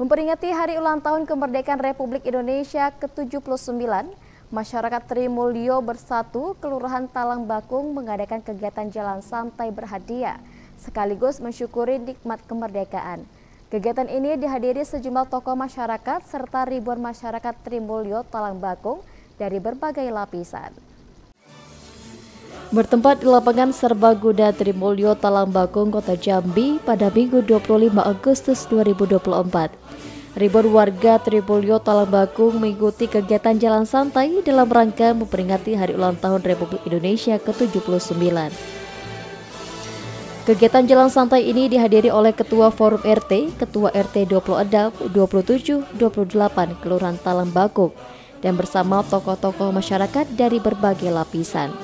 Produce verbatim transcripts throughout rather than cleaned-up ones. Memperingati hari ulang tahun kemerdekaan Republik Indonesia ke tujuh puluh sembilan, masyarakat Tri Mulyo Bersatu, Kelurahan Talang Bakung mengadakan kegiatan jalan santai berhadiah, sekaligus mensyukuri nikmat kemerdekaan. Kegiatan ini dihadiri sejumlah tokoh masyarakat serta ribuan masyarakat Tri Mulyo Talang Bakung dari berbagai lapisan. Bertempat di lapangan Serbaguda Tri Mulyo Talang Bakung, Kota Jambi pada Minggu dua puluh lima Agustus dua ribu dua puluh empat. Ribuan warga Tri Mulyo Talang Bakung mengikuti kegiatan jalan santai dalam rangka memperingati Hari Ulang Tahun Republik Indonesia ke tujuh puluh sembilan. Kegiatan jalan santai ini dihadiri oleh Ketua Forum R T, Ketua R T dua puluh enam, dua puluh tujuh, dua puluh delapan Kelurahan Talang Bakung dan bersama tokoh-tokoh masyarakat dari berbagai lapisan.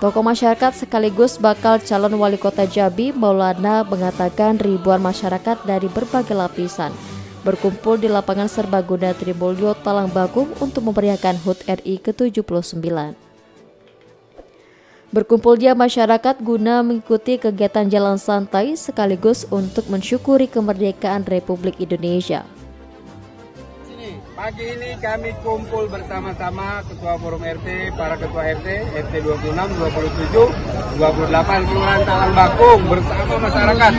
Tokoh masyarakat sekaligus bakal calon wali kota Jambi, Maulana, mengatakan ribuan masyarakat dari berbagai lapisan berkumpul di lapangan Serbaguna Tri Mulyo Talang Bakung untuk memeriahkan H U T R I ke tujuh puluh sembilan. Berkumpulnya masyarakat guna mengikuti kegiatan jalan santai sekaligus untuk mensyukuri kemerdekaan Republik Indonesia. Pagi ini kami kumpul bersama-sama Ketua Forum R T, para Ketua R T, R T dua puluh enam, dua puluh tujuh, dua puluh delapan Kelurahan Talang Bakung bersama masyarakat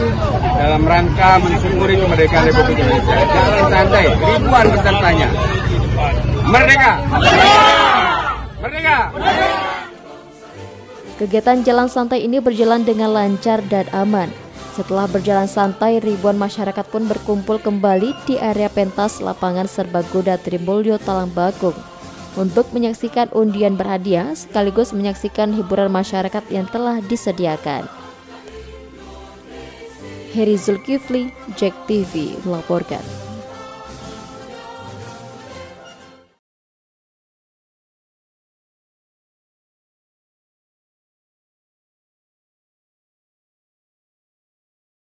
dalam rangka mensyukuri kemerdekaan Republik Indonesia. Jalan santai, ribuan pesertanya. Merdeka! Merdeka! Merdeka! Kegiatan jalan santai ini berjalan dengan lancar dan aman. Setelah berjalan santai, ribuan masyarakat pun berkumpul kembali di area pentas lapangan Serbaguna Tri Mulyo Talang Bakung untuk menyaksikan undian berhadiah sekaligus menyaksikan hiburan masyarakat yang telah disediakan. Heri Zulkifli, JEK T V melaporkan.